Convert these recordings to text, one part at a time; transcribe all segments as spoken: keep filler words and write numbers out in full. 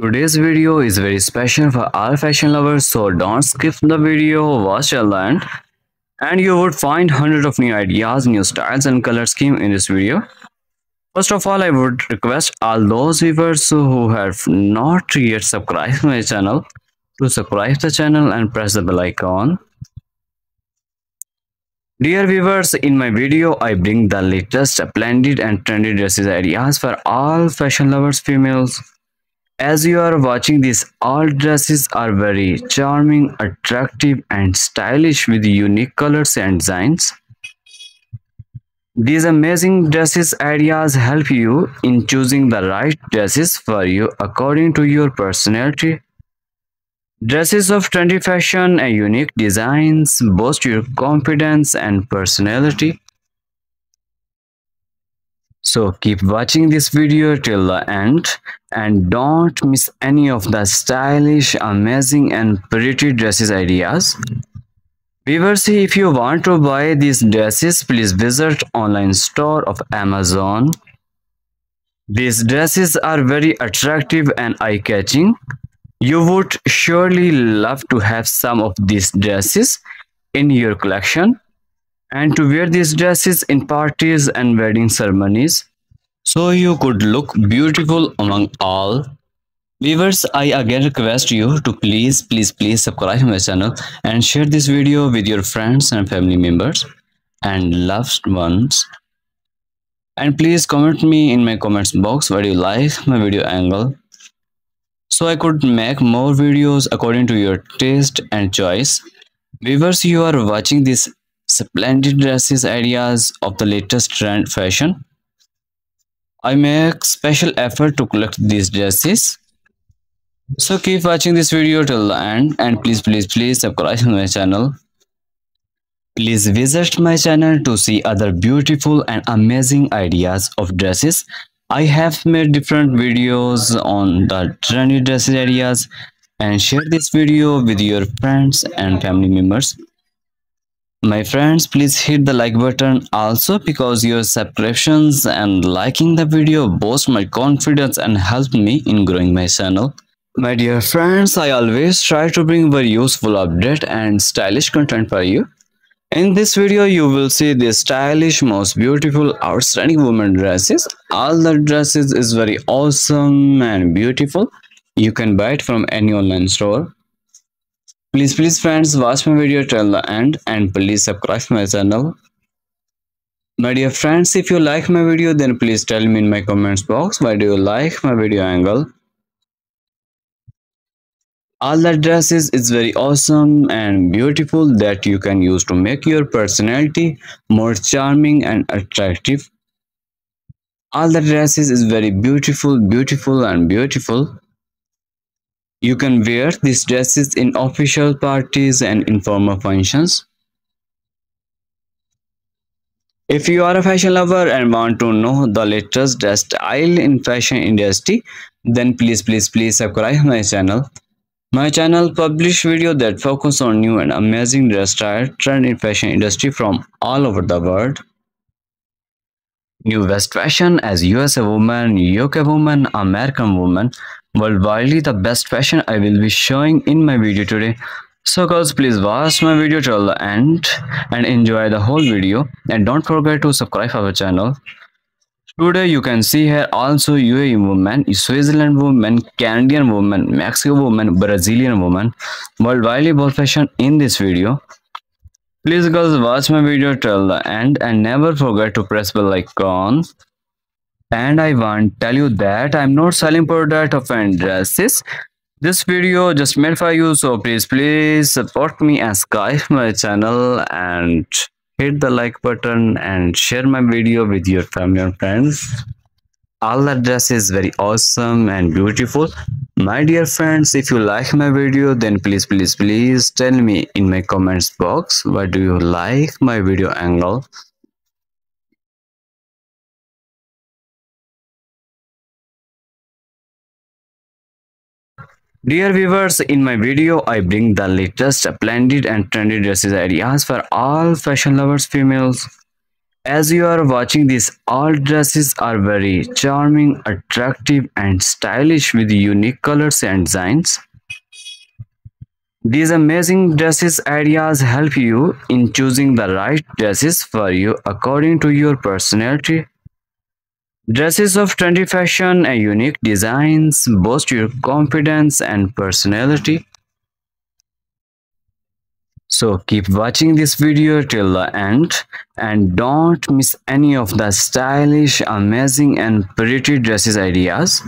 Today's video is very special for all fashion lovers, so don't skip the video, watch till end, and you would find hundreds of new ideas, new styles and color scheme in this video. First of all, I would request all those viewers who have not yet subscribed my channel to subscribe the channel and press the bell icon. Dear viewers, in my video, I bring the latest splendid and trendy dresses ideas for all fashion lovers females. As you are watching this, all dresses are very charming, attractive and stylish with unique colors and designs. These amazing dresses ideas help you in choosing the right dresses for you according to your personality. Dresses of trendy fashion and unique designs boost your confidence and personality. So keep watching this video till the end and don't miss any of the stylish, amazing and pretty dresses ideas. Viewers, if you want to buy these dresses, please visit online store of Amazon. These dresses are very attractive and eye-catching. You would surely love to have some of these dresses in your collection and to wear these dresses in parties and wedding ceremonies, so you could look beautiful among all. Viewers, I again request you to please, please, please subscribe to my channel and share this video with your friends and family members and loved ones. And please comment me in my comments box what you like my video angle, so I could make more videos according to your taste and choice. Viewers, you are watching these splendid dresses ideas of the latest trend fashion. I make special effort to collect these dresses. So keep watching this video till the end and please, please, please subscribe to my channel. Please visit my channel to see other beautiful and amazing ideas of dresses. I have made different videos on the trendy dresses areas and share this video with your friends and family members. My friends, please hit the like button also, because your subscriptions and liking the video boost my confidence and help me in growing my channel. My dear friends, I always try to bring very useful update and stylish content for you. In this video, you will see the stylish, most beautiful, outstanding women dresses. All the dresses is very awesome and beautiful. You can buy it from any online store. Please, please friends, watch my video till the end and please subscribe to my channel. My dear friends, if you like my video, then please tell me in my comments box why do you like my video angle. All the dresses is very awesome and beautiful that you can use to make your personality more charming and attractive. All the dresses is very beautiful, beautiful and beautiful. You can wear these dresses in official parties and informal functions. If you are a fashion lover and want to know the latest dress style in fashion industry, then please, please, please subscribe to my channel. My channel publish videos that focus on new and amazing dress style trend in fashion industry from all over the world. New West fashion as U S A woman, U K woman, American woman, worldwide the best fashion I will be showing in my video today. So girls, please watch my video till the end and enjoy the whole video, and don't forget to subscribe to our channel. Today you can see here also U A E woman, Switzerland woman, Canadian woman, Mexico woman, Brazilian woman, worldwide both fashion in this video. Please girls, watch my video till the end and never forget to press bell icon. And I want tell you that I'm not selling product of any dresses. This video just made for you, so please please support me and subscribe my channel and hit the like button and share my video with your family and friends. All the dress is very awesome and beautiful. My dear friends, if you like my video, then please please please tell me in my comments box why do you like my video angle. Dear viewers, in my video, I bring the latest splendid and trendy dresses ideas for all fashion lovers females. As you are watching this, all dresses are very charming, attractive and stylish with unique colors and designs. These amazing dresses ideas help you in choosing the right dresses for you according to your personality. Dresses of trendy fashion and unique designs boost your confidence and personality. So keep watching this video till the end and don't miss any of the stylish, amazing and pretty dresses ideas.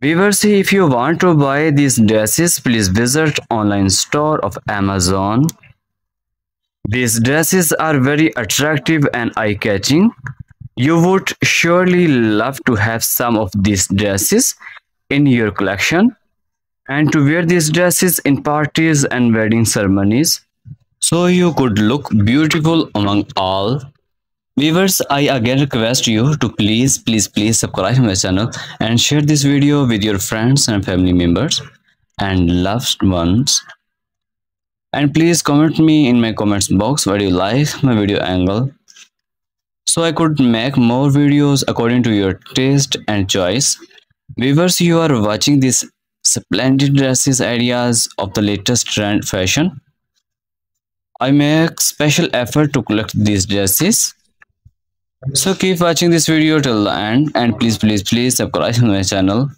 Viewers, if you want to buy these dresses, please visit online store of Amazon. These dresses are very attractive and eye-catching. You would surely love to have some of these dresses in your collection and to wear these dresses in parties and wedding ceremonies, so you could look beautiful among all. Viewers, I again request you to please, please, please subscribe to my channel and share this video with your friends and family members and loved ones. And please comment me in my comments box what you like my video angle, so I could make more videos according to your taste and choice. Viewers, you are watching these splendid dresses ideas of the latest trend fashion. I make special effort to collect these dresses. So keep watching this video till the end and please, please, please subscribe to my channel.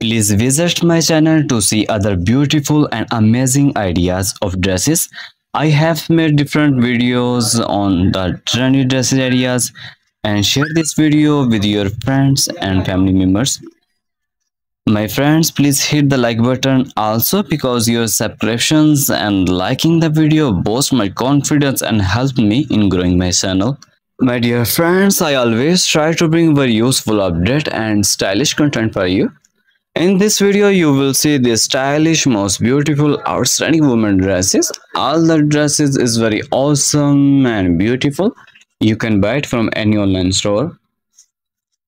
Please visit my channel to see other beautiful and amazing ideas of dresses. I have made different videos on the trendy dresses ideas and share this video with your friends and family members. My friends, please hit the like button also, because your subscriptions and liking the video boost my confidence and help me in growing my channel. My dear friends, I always try to bring very useful update and stylish content for you. In this video, you will see the stylish, most beautiful, outstanding women dresses. All the dresses is very awesome and beautiful. You can buy it from any online store.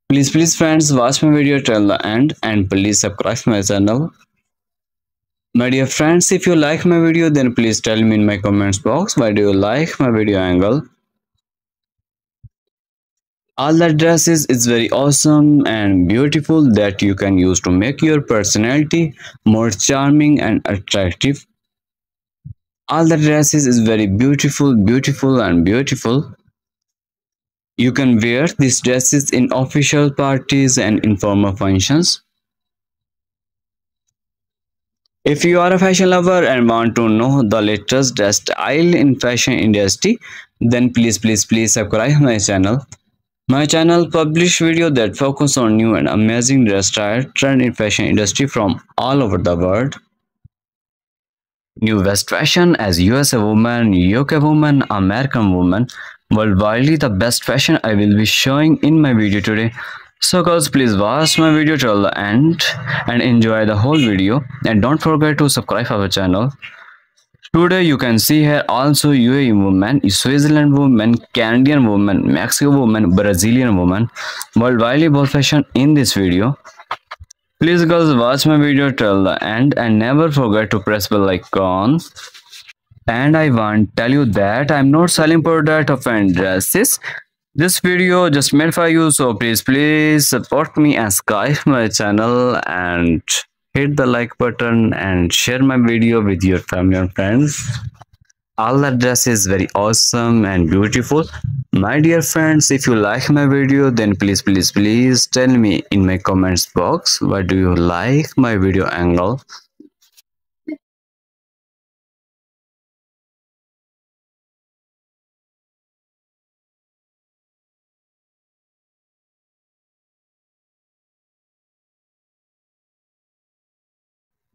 Please, please friends, watch my video till the end and please subscribe to my channel. My dear friends, if you like my video, then please tell me in my comments box why do you like my video angle. All the dresses is very awesome and beautiful that you can use to make your personality more charming and attractive. All the dresses is very beautiful, beautiful and beautiful. You can wear these dresses in official parties and informal functions. If you are a fashion lover and want to know the latest dress style in fashion industry, then please, please, please subscribe my channel. My channel publish videos that focus on new and amazing dress style trend in fashion industry from all over the world. New West fashion as U S A woman, U K woman, American woman, worldwide the best fashion I will be showing in my video today. So girls, please watch my video till the end and enjoy the whole video, and don't forget to subscribe our channel. Today you can see here also U A E woman, Switzerland woman, Canadian woman, Mexico woman, Brazilian woman, worldwide both fashion in this video. Please girls, watch my video till the end and never forget to press bell icon. And I want tell you that I'm not selling product of and dresses. This video just made for you, so please, please support me and subscribe my channel and hit the like button and share my video with your family and friends. All the dress is very awesome and beautiful. My dear friends, if you like my video, then please, please, please tell me in my comments box why do you like my video angle.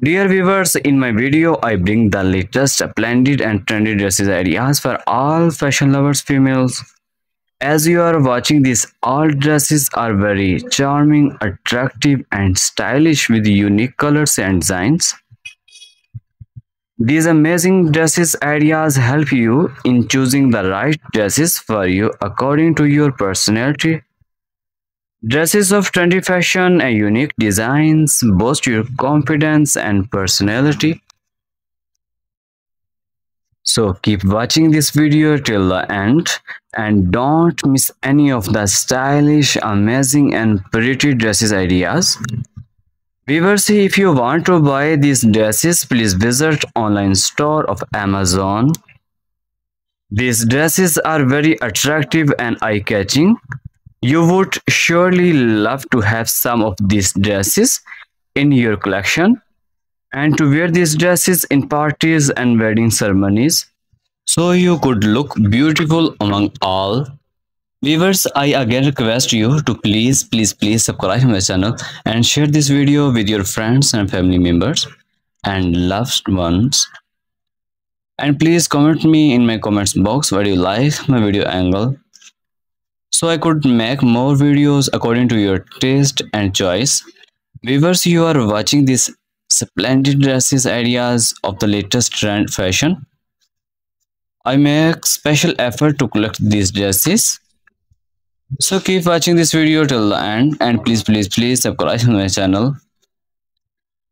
Dear viewers, in my video, I bring the latest splendid and trendy dresses ideas for all fashion lovers females. As you are watching this, all dresses are very charming, attractive and stylish with unique colors and designs. These amazing dresses ideas help you in choosing the right dresses for you according to your personality. Dresses of trendy fashion and unique designs boost your confidence and personality. So keep watching this video till the end and don't miss any of the stylish, amazing and pretty dresses ideas. Viewers, if you want to buy these dresses, please visit online store of Amazon. These dresses are very attractive and eye-catching. You would surely love to have some of these dresses in your collection and to wear these dresses in parties and wedding ceremonies, so you could look beautiful among all. Viewers, I again request you to please, please, please subscribe to my channel and share this video with your friends and family members and loved ones. And please comment me in my comments box what you like my video angle, so I could make more videos according to your taste and choice. Viewers, you are watching these splendid dresses ideas of the latest trend fashion. I make special effort to collect these dresses. So keep watching this video till the end and please, please, please subscribe to my channel.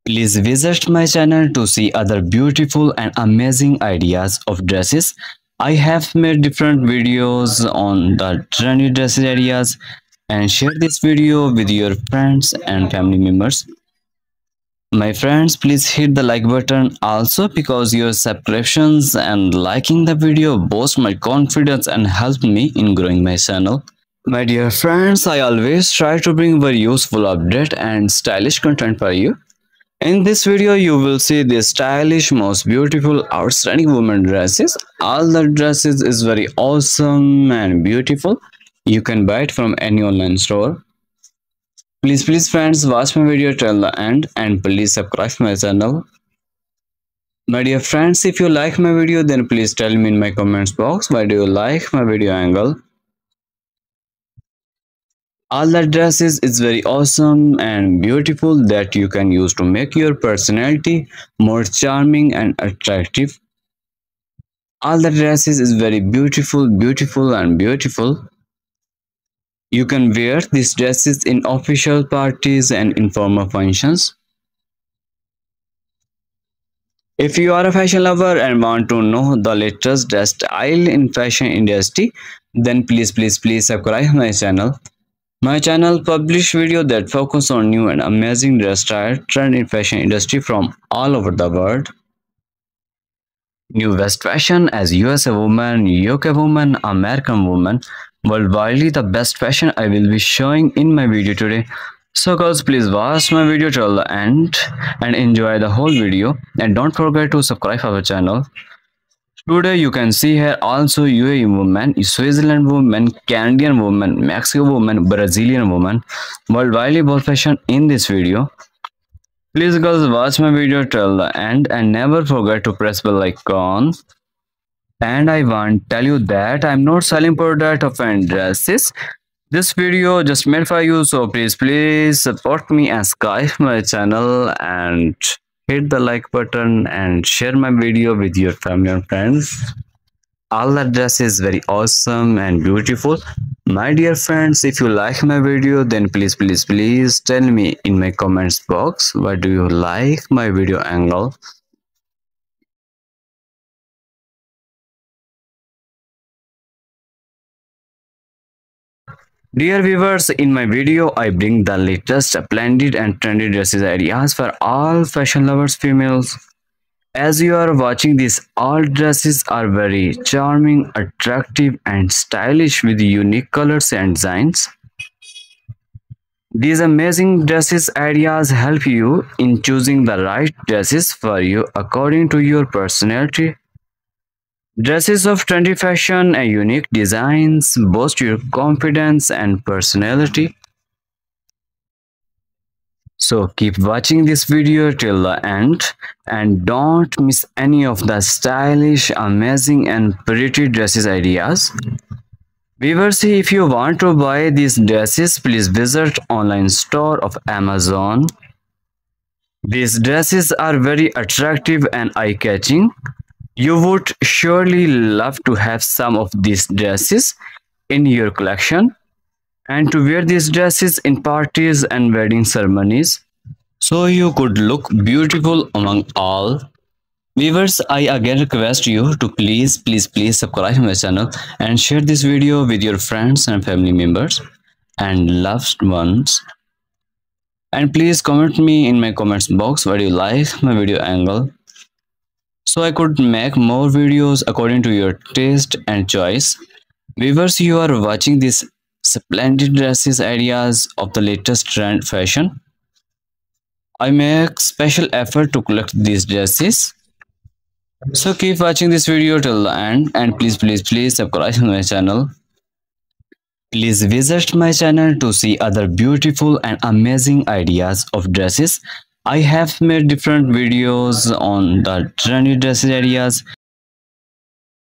Please visit my channel to see other beautiful and amazing ideas of dresses. I have made different videos on the trendy dresses ideas and share this video with your friends and family members. My friends, please hit the like button also, because your subscriptions and liking the video boost my confidence and help me in growing my channel. My dear friends, I always try to bring very useful update and stylish content for you. In this video, you will see the stylish, most beautiful, outstanding women dresses. All the dresses is very awesome and beautiful. You can buy it from any online store. Please, please friends, watch my video till the end and please subscribe to my channel. My dear friends, if you like my video, then please tell me in my comments box why do you like my video angle. All the dresses is very awesome and beautiful that you can use to make your personality more charming and attractive. All the dresses is very beautiful, beautiful and beautiful. You can wear these dresses in official parties and informal functions. If you are a fashion lover and want to know the latest dress style in fashion industry, then please, please, please subscribe my channel. My channel publish video that focus on new and amazing dress style trend in fashion industry from all over the world. New best fashion as U S A woman, U K woman, American woman, worldwide the best fashion I will be showing in my video today. So girls, please watch my video till the end and enjoy the whole video, and don't forget to subscribe our channel. Today you can see here also U A E woman, Switzerland woman, Canadian woman, Mexico woman, Brazilian woman, worldwide both fashion in this video. Please girls, watch my video till the end and never forget to press bell icon. And I want tell you that I'm not selling product of any dresses. This video just made for you, so please please support me and subscribe my channel and hit the like button and share my video with your family and friends. All the dress is very awesome and beautiful. My dear friends, if you like my video, then please, please, please tell me in my comments box why do you like my video angle. Dear viewers, in my video, I bring the latest splendid and trendy dresses ideas for all fashion lovers females. As you are watching this, all dresses are very charming, attractive and stylish with unique colors and designs. These amazing dresses ideas help you in choosing the right dresses for you according to your personality. Dresses of trendy fashion and unique designs boost your confidence and personality. So keep watching this video till the end and don't miss any of the stylish, amazing and pretty dresses ideas. Viewers, if you want to buy these dresses, please visit online store of Amazon. These dresses are very attractive and eye-catching. You would surely love to have some of these dresses in your collection and to wear these dresses in parties and wedding ceremonies, so you could look beautiful among all. Viewers, I again request you to please, please, please subscribe to my channel and share this video with your friends and family members and loved ones. And please comment me in my comments box what you like my video angle, so I could make more videos according to your taste and choice. Viewers, you are watching these splendid dresses ideas of the latest trend fashion. I make special effort to collect these dresses. So keep watching this video till the end, and please please please subscribe to my channel. Please visit my channel to see other beautiful and amazing ideas of dresses. I have made different videos on the trendy dresses areas